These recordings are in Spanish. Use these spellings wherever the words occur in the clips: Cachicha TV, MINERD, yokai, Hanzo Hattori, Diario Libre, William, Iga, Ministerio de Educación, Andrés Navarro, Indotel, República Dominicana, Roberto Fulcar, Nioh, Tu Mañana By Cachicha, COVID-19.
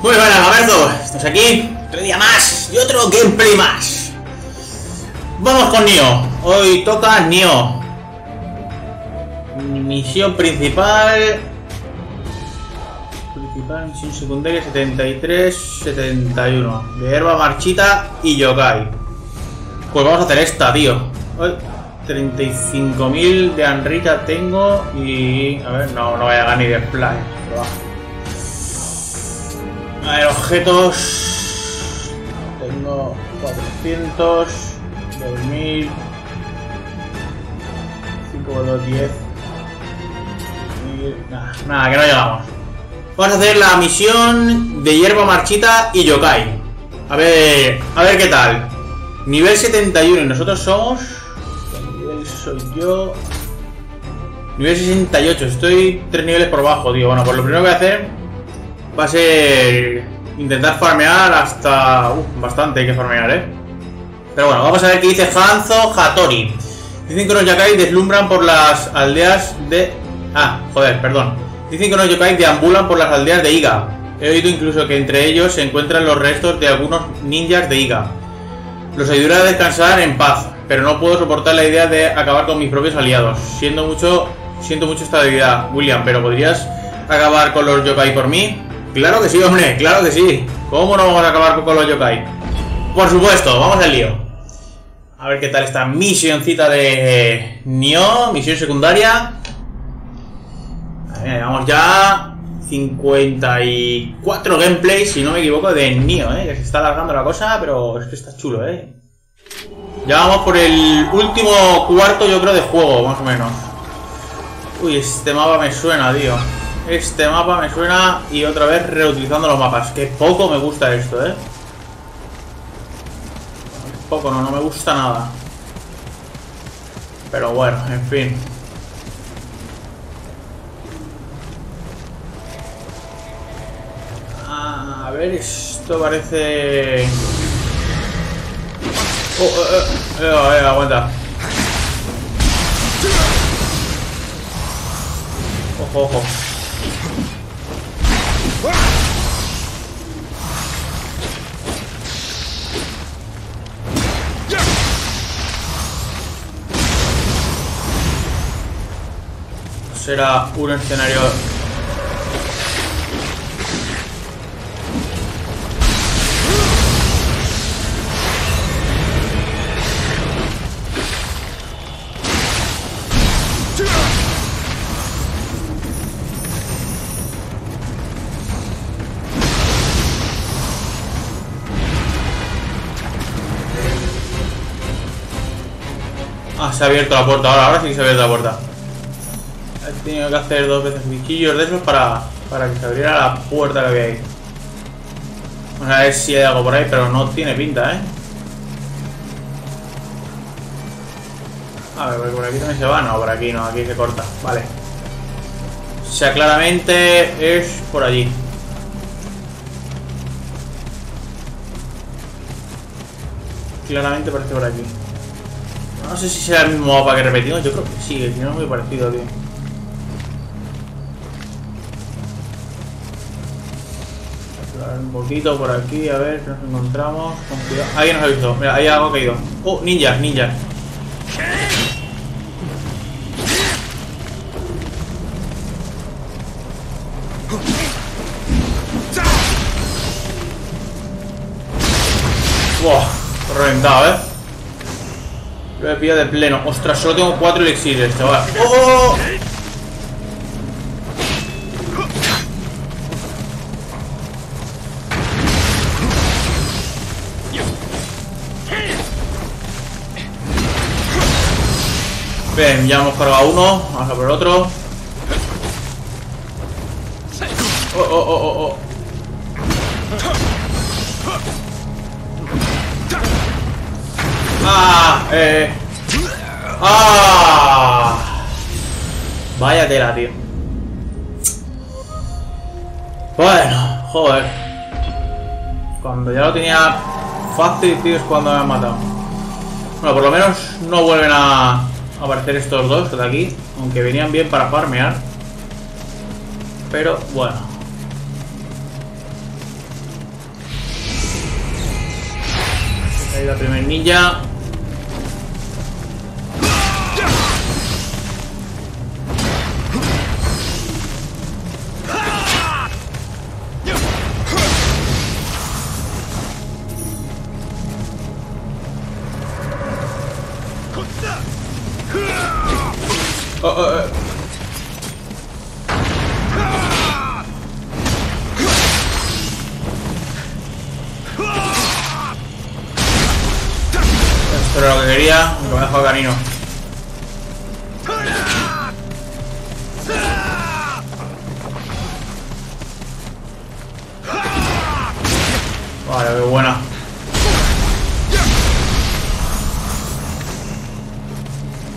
Muy buenas, amigos. Estamos aquí, otro día más y otro gameplay más. Vamos con Nioh. Hoy toca Nioh. Misión principal. Misión secundaria 73-71. De herba marchita y yokai. Pues vamos a hacer esta, tío. Hoy 35.000 de Anrita tengo y... A ver, no voy a ganar ni de plan. A ver, objetos. Tengo 400, 2000, 5x2, 10. Nada, que no llegamos. Vamos a hacer la misión de hierba marchita y yokai. A ver qué tal. Nivel 71 y nosotros somos... ¿Qué nivel soy yo? Nivel 68, estoy 3 niveles por bajo, tío. Bueno, pues lo primero que voy a hacer va a ser intentar farmear hasta... bastante hay que farmear, ¿eh? Pero bueno, vamos a ver qué dice Hanzo Hattori. Dicen que los yokai deslumbran por las aldeas de... Dicen que los yokai deambulan por las aldeas de Iga. He oído incluso que entre ellos se encuentran los restos de algunos ninjas de Iga. Los ayudaré a descansar en paz, pero no puedo soportar la idea de acabar con mis propios aliados. Siento mucho esta debilidad, William, pero ¿podrías acabar con los yokai por mí? Claro que sí, hombre, claro que sí. ¿Cómo no vamos a acabar con los yokai? Por supuesto, vamos al lío. A ver qué tal esta misioncita de Nioh, misión secundaria. Vamos ya 54 gameplays, si no me equivoco, de Nioh, que se está alargando la cosa, pero es que está chulo, Ya vamos por el último cuarto, yo creo, de juego, más o menos. Uy, este mapa me suena, tío. Este mapa me suena y otra vez reutilizando los mapas. Que poco me gusta esto, Poco, no me gusta nada. Pero bueno, en fin. A ver, esto parece... aguanta. Ojo. Será un escenario... Se ha abierto la puerta, ahora sí que se ha abierto la puerta. He tenido que hacer dos veces bichillos de esos para que se abriera la puerta que había ahí. Vamos a ver si hay algo por ahí, pero no tiene pinta, A ver, porque por aquí también se va, no, por aquí no, aquí se corta, vale. O sea, claramente es por allí. Claramente parece por aquí. No sé si será el mismo mapa que repetimos, yo creo que sí, si no es muy parecido, tío. Un poquito por aquí, a ver, nos encontramos. Con cuidado. Alguien nos ha visto, mira, hay algo caído. Oh, ninjas. Wow, reventado, Lo he pillado de pleno. Ostras, solo tengo 4 elixires, chaval. ¡Oh! Bien, ya hemos cargado uno. Vamos a por otro. ¡Oh! Vaya tela, tío. Bueno, joder. Cuando ya lo tenía fácil, tío, es cuando me han matado. Bueno, por lo menos no vuelven a aparecer estos dos de aquí, aunque venían bien para farmear. Pero bueno. Ahí la primer ninja.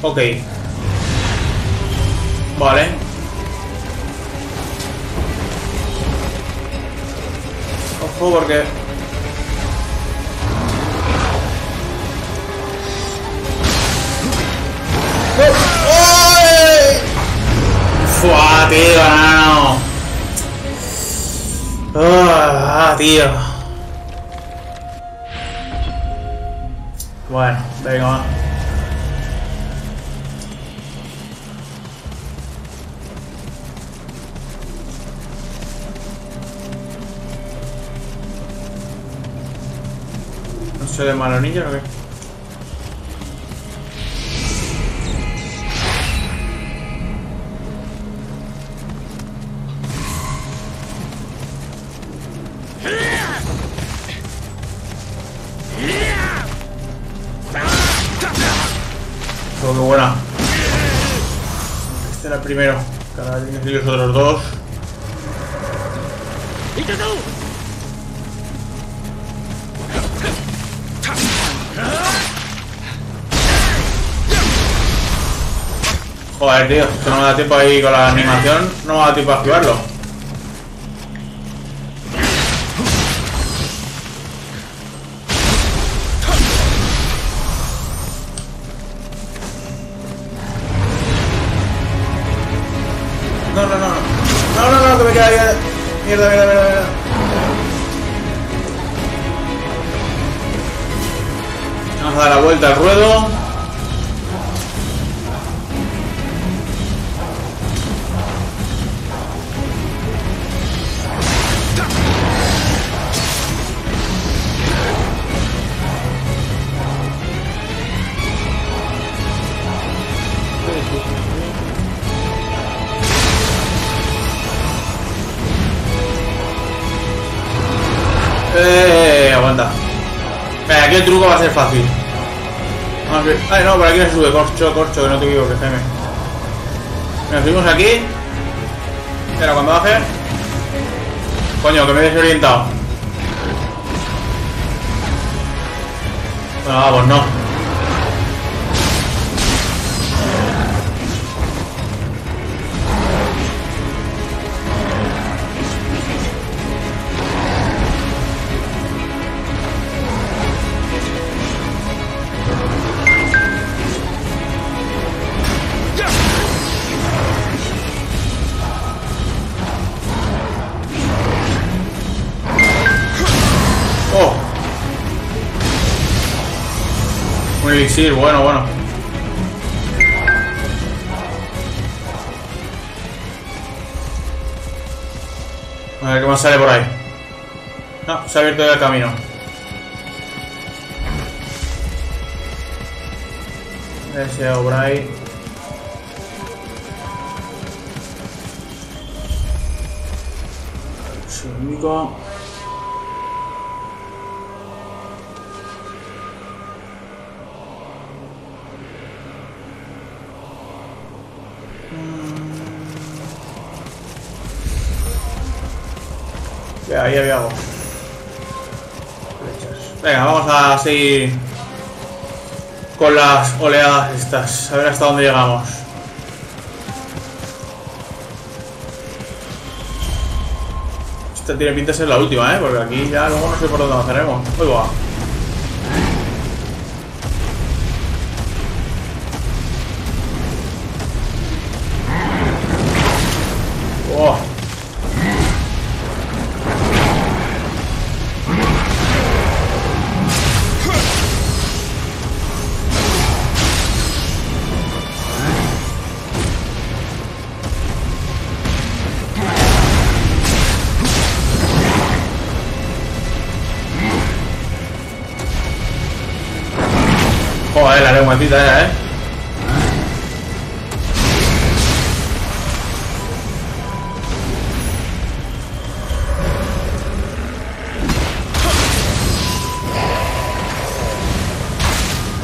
Ok. Vale. Ojo porque... ¡Fua, tío! No. ¡Ah, tío! Bueno, venga, va. ¿Soy de malo ninja o qué? Oh, qué buena. Este era el primero. Cada vez que los otros dos. Joder, tío, esto no me da tiempo ahí con la animación, no me da tiempo a activarlo. No, que me queda ahí. Mierda. Vamos a dar la vuelta al ruedo. Aguanta. Mira, aquí el truco va a ser fácil. Vamos a ver. Ay, no, por aquí no se sube. Corcho, que no te equivoques, Jaime. Nos subimos aquí. Espera, cuando baje. Coño, que me he desorientado. Bueno, vamos, no. Sí, bueno. A ver qué más sale por ahí. No, se ha abierto ya el camino. Deseo por ahí. Sí, único. Ahí había algo. Venga, vamos a seguir con las oleadas estas. A ver hasta dónde llegamos. Esta tiene pinta de ser la última, ¿eh? Porque aquí ya luego no sé por dónde avanzaremos. Muy guau. Joder, la lengüecita ya, ¿eh?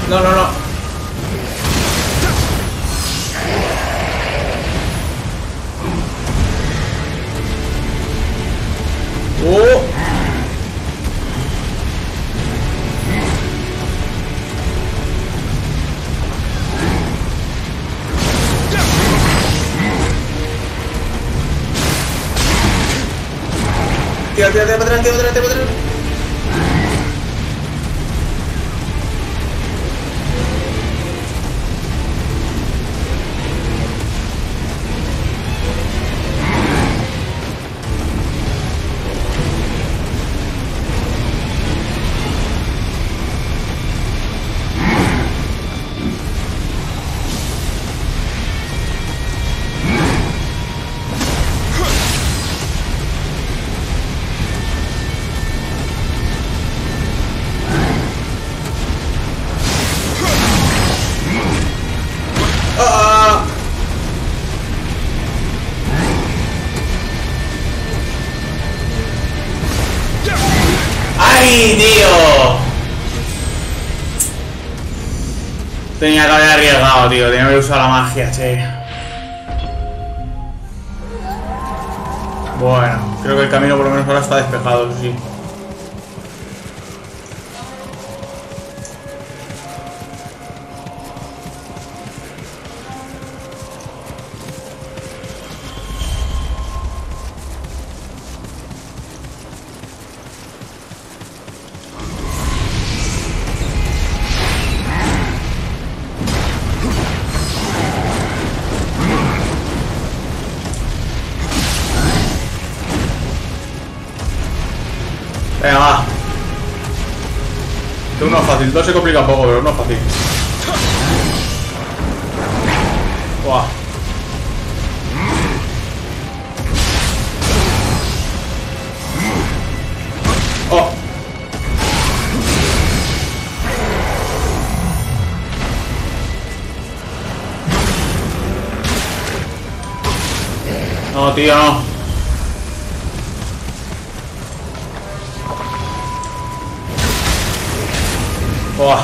No, no, no. ¡Oh! Tira para atrás, tira para atrás. Tenía que haber arriesgado, tío. Tenía que haber usado la magia, che. Bueno, creo que el camino por lo menos ahora está despejado, sí. Venga, va. Esto no es fácil, todo se complica un poco, pero no es fácil. Buah. Oh. No, tío, no. Buah.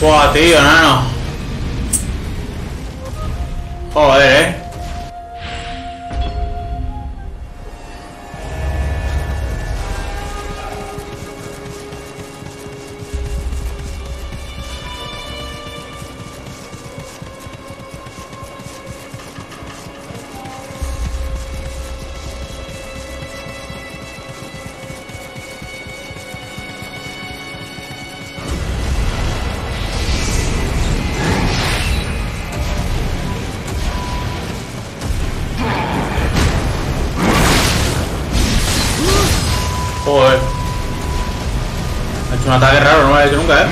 Buah, tío, nano. Joder, eh. Joder. Ha hecho un ataque raro, no lo he hecho nunca, ¿eh?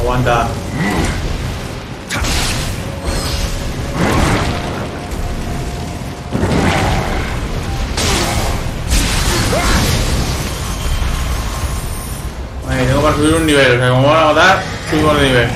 Aguanta. Para subir un nivel, o sea, como me van a matar, subo de nivel.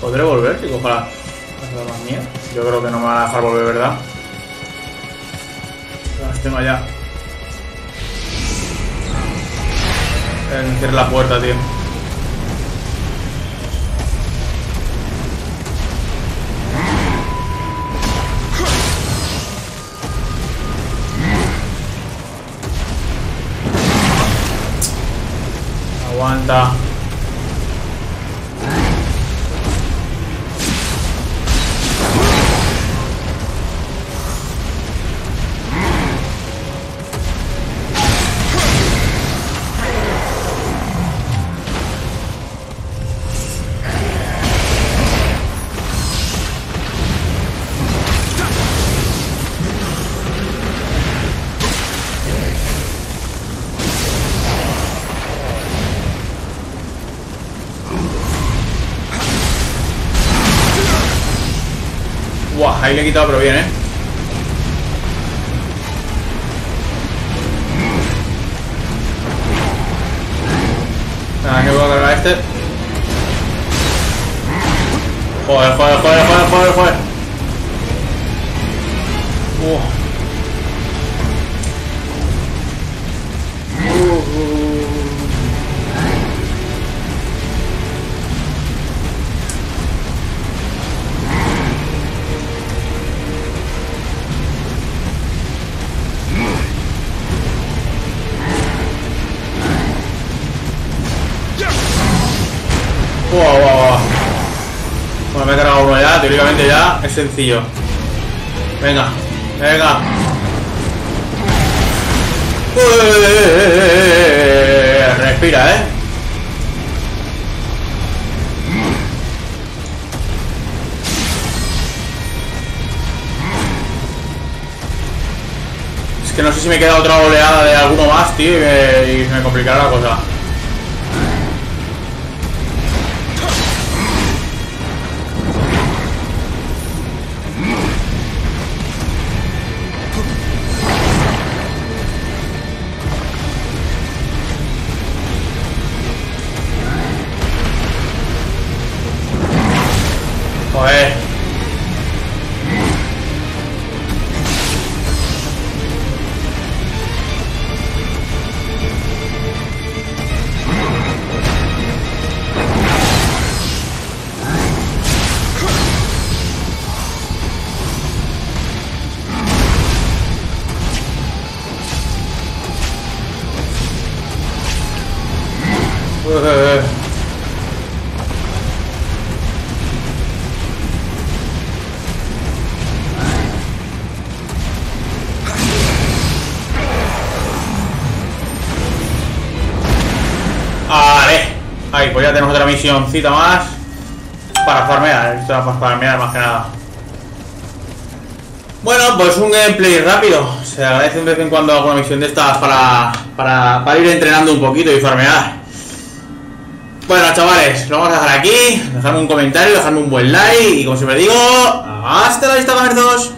¿Podré volver? Que coja las armas mías. Yo creo que no me van a dejar volver, ¿verdad? Las tengo allá. Cierra la puerta, tío. Aguanta. Ahí le he quitado, pero bien, ¿eh? Nada, que voy a cargar a este. Joder, joder, joder, joder, joder, joder. Teóricamente ya es sencillo. Venga, venga. Respira, ¿eh? Es que no sé si me queda otra oleada de alguno más, tío, y se me complicará la cosa. Ahí, pues ya tenemos otra misioncita más para farmear, más que nada. Bueno, pues un gameplay rápido. Se agradece de vez en cuando alguna misión de estas para ir entrenando un poquito y farmear. Bueno, chavales, lo vamos a dejar aquí. Dejadme un comentario, dejadme un buen like y, como siempre digo, hasta la vista, comercios.